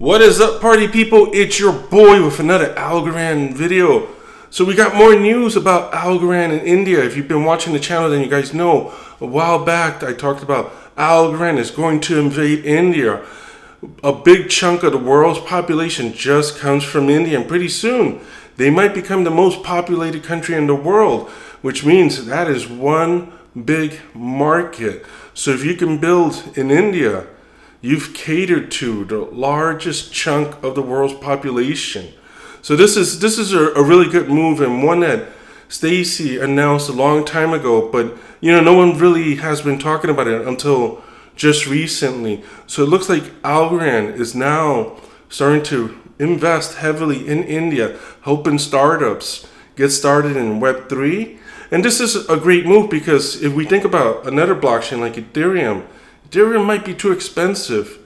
What is up, party people? It's your boy with another Algorand video. So we got more news about Algorand in India. If you've been watching the channel, then you guys know a while back I talked about Algorand is going to invade India. A big chunk of the world's population just comes from India, and pretty soon they might become the most populated country in the world, which means that is one big market. So if you can build in India, you've catered to the largest chunk of the world's population. So this is a really good move, and one that Stacy announced a long time ago, but you know, no one really has been talking about it until just recently. So it looks like Algorand is now starting to invest heavily in India, helping startups get started in Web3. And this is a great move, because if we think about another blockchain like Ethereum might be too expensive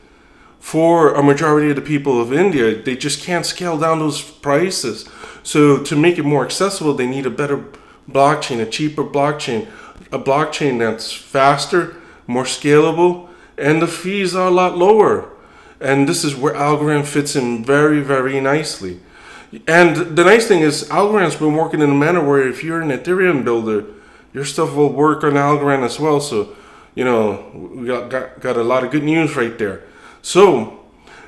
for a majority of the people of India. They just can't scale down those prices. So to make it more accessible, they need a better blockchain, a cheaper blockchain, a blockchain that's faster, more scalable, and the fees are a lot lower. And this is where Algorand fits in very, very nicely. And the nice thing is Algorand's been working in a manner where if you're an Ethereum builder, your stuff will work on Algorand as well. So you know, we got a lot of good news right there. So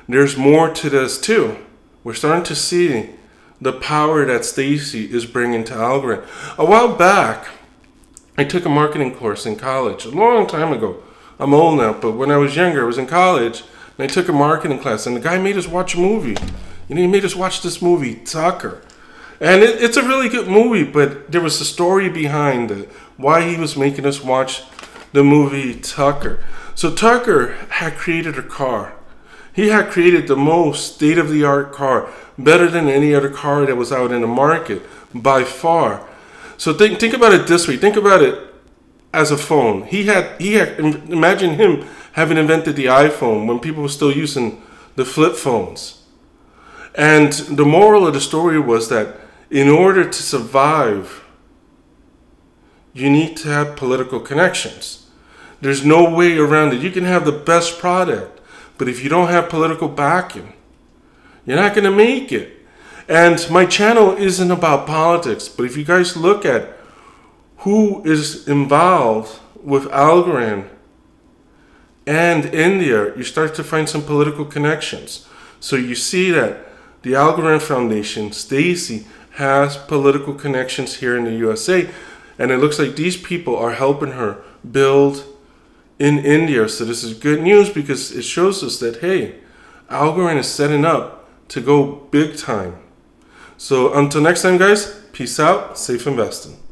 there's more to this too. We're starting to see the power that Stacy is bringing to Algorand. A while back, I took a marketing course in college, a long time ago. I'm old now, but when I was younger, I was in college and I took a marketing class, and the guy made us watch a movie. You know, he made us watch this movie, Tucker. And it's a really good movie, but there was a story behind it, why he was making us watch the movie Tucker. So Tucker had created a car. He had created the most state-of-the-art car, better than any other car that was out in the market by far. So think about it this way. Think about it as a phone. He had imagine him having invented the iPhone when people were still using the flip phones. And the moral of the story was that in order to survive, you need to have political connections. There's no way around it. You can have the best product, but if you don't have political backing, you're not going to make it. And my channel isn't about politics, but if you guys look at who is involved with Algorand and India, you start to find some political connections. So you see that the Algorand Foundation, Stacy, has political connections here in the USA. And it looks like these people are helping her build in India. So this is good news, because it shows us that, hey, Algorand is setting up to go big time. So until next time, guys, peace out, safe investing.